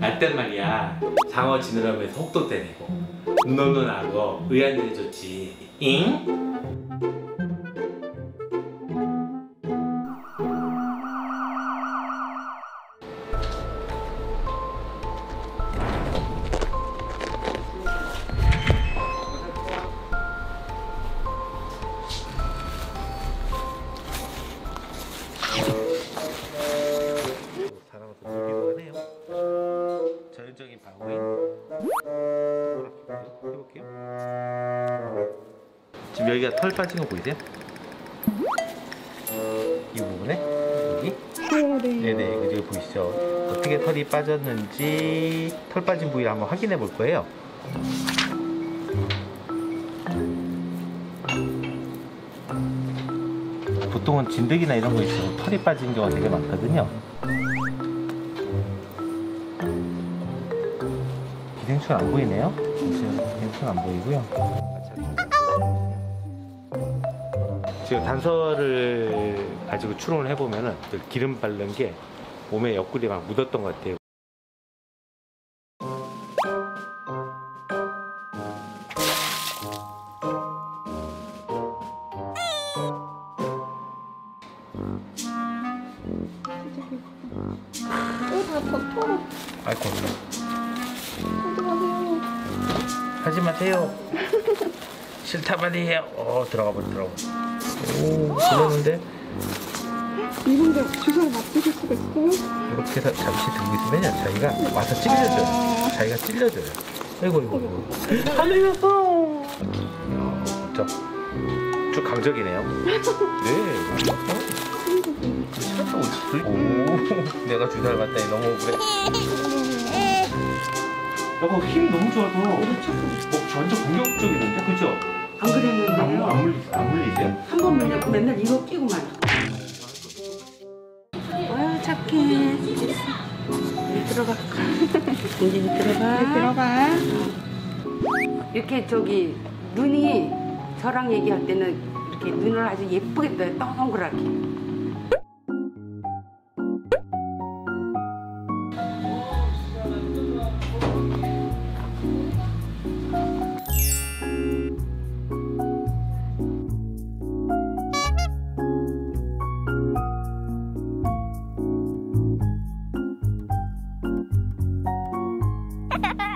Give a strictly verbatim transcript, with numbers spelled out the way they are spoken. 날땐 말이야 장어 지느러미에 혹도 때리고 눈오는 악어 의안들이 좋지 잉? 자연적인 바구인 해볼게요. 지금 여기가 털 빠진 거 보이세요? 이 부분에 여기 네네 네네 여기 보이시죠? 어떻게 털이 빠졌는지 털 빠진 부위를 한번 확인해 볼 거예요. 보통은 진드기나 이런 거 있으면 털이 빠진 경우가 되게 많거든요. 기생충 안 보이네요. 기생충 안 보이고요. 지금 단서를 가지고 추론을 해보면은 기름 바른 게 몸에 옆구리 막 묻었던 것 같아요. 아이고. 하지 마세요. 싫다 말이에요. 어 들어가 봐 들어가. 오 들었는데. 이분들 주사를 맞추실 수가 있어요? 이렇게 해서 잠시 들고 있으면 자기가 와서 찔려줘요. 자기가 찔려줘요. 아이고 이거. 하늘에서. 저 쭉 강적이네요. 네. 오 내가 주사를 맞다니 너무 억울해. 여보 힘 너무 좋아서 어, 완전 공격적이던데 그죠? 안 그랬는데 안, 안, 물리, 안 물리세요? 한 번 물렸고 맨날 이거 끼고 말아. 아유 착해. 들어가. 이제 들어가. 이제 들어가. 이렇게 저기 눈이 저랑 얘기할 때는 이렇게 눈을 아주 예쁘게 떠요. 동그랗게. Ha ha ha!